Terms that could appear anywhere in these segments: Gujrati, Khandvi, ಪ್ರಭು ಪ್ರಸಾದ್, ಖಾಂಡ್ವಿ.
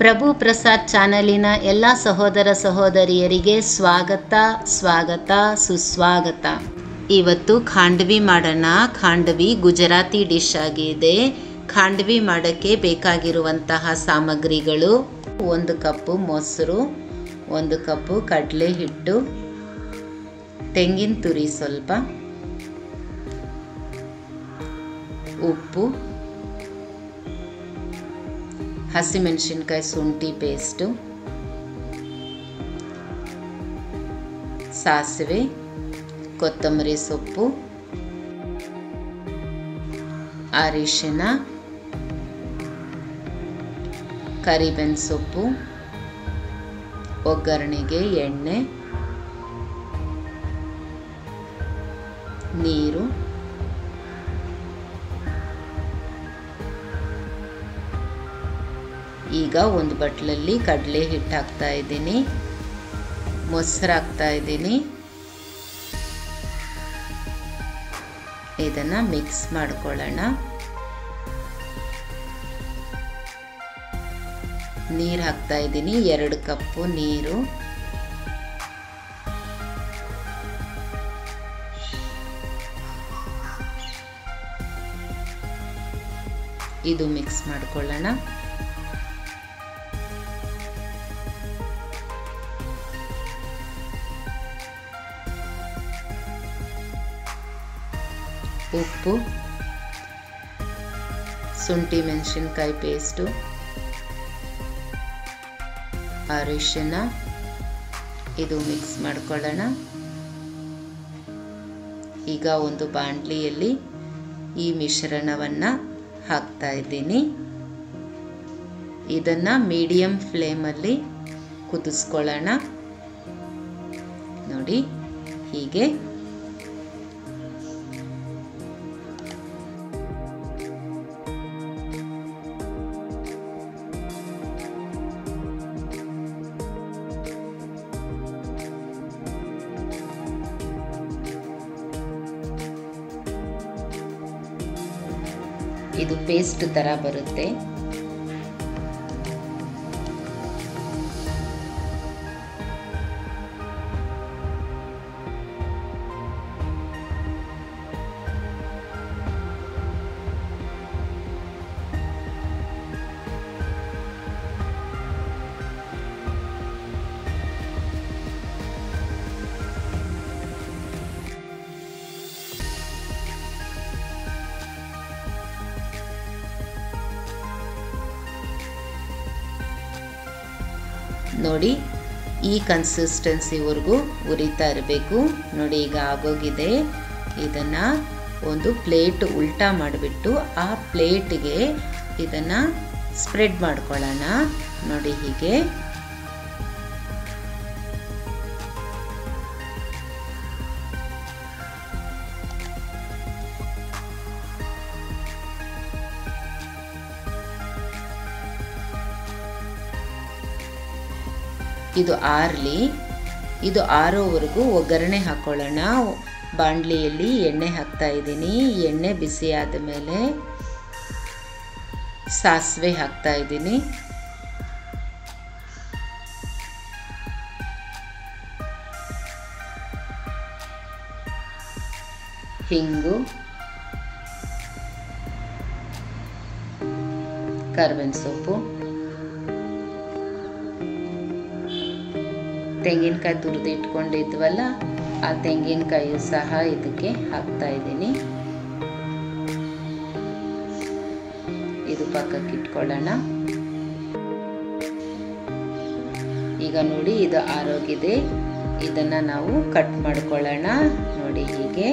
ಪ್ರಭು ಪ್ರಸಾದ್ ಚಾನಲಿನ ಎಲ್ಲ ಸಹೋದರ ಸಹೋದರಿಯರಿಗೆ ಸ್ವಾಗತ ಸುಸ್ವಾಗತ. ಇವತ್ತು ಖಾಂಡ್ವಿ ಮಾಡೋಣ. ಖಾಂಡ್ವಿ ಗುಜರಾತಿ ಡಿಶ್ ಆಗಿದೆ. ಖಾಂಡ್ವಿ ಮಾಡೋಕ್ಕೆ ಬೇಕಾಗಿರುವಂತಹ ಸಾಮಗ್ರಿಗಳು: 1 ಕಪ್ ಮೊಸರು, 1 ಕಪ್ ಕಡಲೆ ಹಿಟ್ಟು, ತೆಂಗಿನ ತುರಿ ಸ್ವಲ್ಪ, ಉಪ್ಪು, ಹಸಿಮೆಣಸಿನಕಾಯಿ ಶುಂಠಿ ಪೇಸ್ಟು, ಸಾಸಿವೆ, ಕೊತ್ತಂಬರಿ ಸೊಪ್ಪು, ಅರಿಶಿನ, ಕರಿಬೇವಿನ ಸೊಪ್ಪು, ಒಗ್ಗರಣೆಗೆ ಎಣ್ಣೆ, ನೀರು, ಈಗ ಒಂದು ಬಟ್ಟಲಲ್ಲಿ ಕಡಲೆ ಹಿಟ್ಟು ಹಾಕ್ತಾ ಇದ್ದೀನಿ, ಮೊಸರು ಹಾಕ್ತಾ ಇದ್ದೀನಿ. ಇದನ್ನ ಮಿಕ್ಸ್ ಮಾಡ್ಕೊಳ್ಳೋಣ. ನೀರು ಹಾಕ್ತಾ ಇದ್ದೀನಿ, 2 ಕಪ್ ನೀರು. ಇದು ಮಿಕ್ಸ್ ಮಾಡ್ಕೊಳ್ಳೋಣ. ಉಪ್ಪು, ಶುಂಠಿ ಮೆಣಸಿನಕಾಯಿ ಪೇಸ್ಟು, ಅರಿಶಿನ, ಇದು ಮಿಕ್ಸ್ ಮಾಡ್ಕೊಳ್ಳೋಣ. ಈಗ ಒಂದು ಬಾಣಲಿಯಲ್ಲಿ ಈ ಮಿಶ್ರಣವನ್ನು ಹಾಕ್ತಾ ಇದ್ದೀನಿ. ಇದನ್ನು ಮೀಡಿಯಂ ಫ್ಲೇಮಲ್ಲಿ ಕುದಿಸ್ಕೊಳ್ಳೋಣ. ನೋಡಿ, ಹೀಗೆ ಇದು ಪೇಸ್ಟ್ ತರ ಬರುತ್ತೆ. ನೋಡಿ, ಈ ಕನ್ಸಿಸ್ಟೆನ್ಸಿವರೆಗೂ ಉರಿತಾ ಇರಬೇಕು. ನೋಡಿ, ಈಗ ಆಗೋಗಿದೆ. ಇದನ್ನು ಒಂದು ಪ್ಲೇಟ್ ಉಲ್ಟಾ ಮಾಡಿಬಿಟ್ಟು ಆ ಪ್ಲೇಟ್ಗೆ ಇದನ್ನು ಸ್ಪ್ರೆಡ್ ಮಾಡ್ಕೊಳ್ಳೋಣ. ನೋಡಿ, ಹೀಗೆ ಇದು ಆರಲಿ. ಇದು ಆರೋವರೆಗೂ ಒಗ್ಗರಣೆ ಹಾಕೊಳ್ಳೋಣ. ಬಾಣಲಿಯಲ್ಲಿ ಎಣ್ಣೆ ಹಾಕ್ತಾ ಇದ್ದೀನಿ. ಎಣ್ಣೆ ಬಿಸಿ ಆದಮೇಲೆ ಸಾಸಿವೆ ಹಾಕ್ತಾ ಇದ್ದೀನಿ. ಹಿಂಗು, ಕರಿಬೇವಿನ ಸೊಪ್ಪು, ತೆಂಗಿನಕಾಯಿ ತುರಿದು ಇಟ್ಕೊಂಡಿದ್ವಲ್ಲ ಆ ತೆಂಗಿನಕಾಯಿಯು ಸಹ ಇದಕ್ಕೆ ಹಾಕ್ತಾ ಇದ್ದೀನಿ. ಇದು ಪಕ್ಕಕ್ಕೆ ಇಟ್ಕೊಳ್ಳೋಣ. ಈಗ ನೋಡಿ, ಇದು ಆರೋಗಿದೆ. ಇದನ್ನ ನಾವು ಕಟ್ ಮಾಡ್ಕೊಳ್ಳೋಣ. ನೋಡಿ, ಹೀಗೆ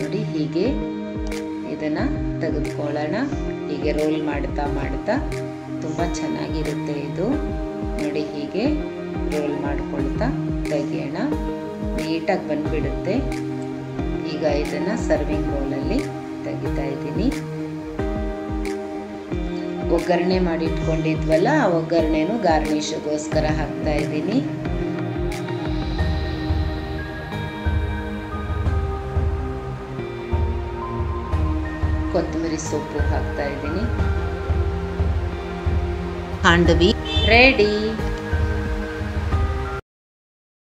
ನೋಡಿ, ಹೀಗೆ ಇದನ್ನ ತೆಗೆದುಕೊಳ್ಳೋಣ. ಹೀಗೆ ರೋಲ್ ಮಾಡ್ತಾ ಮಾಡ್ತಾ ತುಂಬ ಚೆನ್ನಾಗಿರುತ್ತೆ ಇದು. ನೋಡಿ, ಹೀಗೆ ರೋಲ್ ಮಾಡ್ಕೊಳ್ತಾ ತೆಗೆಯೋಣ. ನೀಟಾಗಿ ಬಂದ್ಬಿಡುತ್ತೆ. ಈಗ ಇದನ್ನು ಸರ್ವಿಂಗ್ ಬೌಲಲ್ಲಿ ತೆಗಿತಾ ಇದ್ದೀನಿ. ಒಗ್ಗರಣೆ ಮಾಡಿ ಇಟ್ಕೊಂಡಿದ್ವಲ್ಲ ಆ ಒಗ್ಗರಣೆನೂ ಗಾರ್ನಿಷ್ಗೋಸ್ಕರ ಹಾಕ್ತಾ ಇದ್ದೀನಿ. ಕೊತ್ತಂಬರಿ ಸೊಪ್ಪು ಹಾಕ್ತಾ ಇದ್ದೀನಿ. खांडवी रेडी।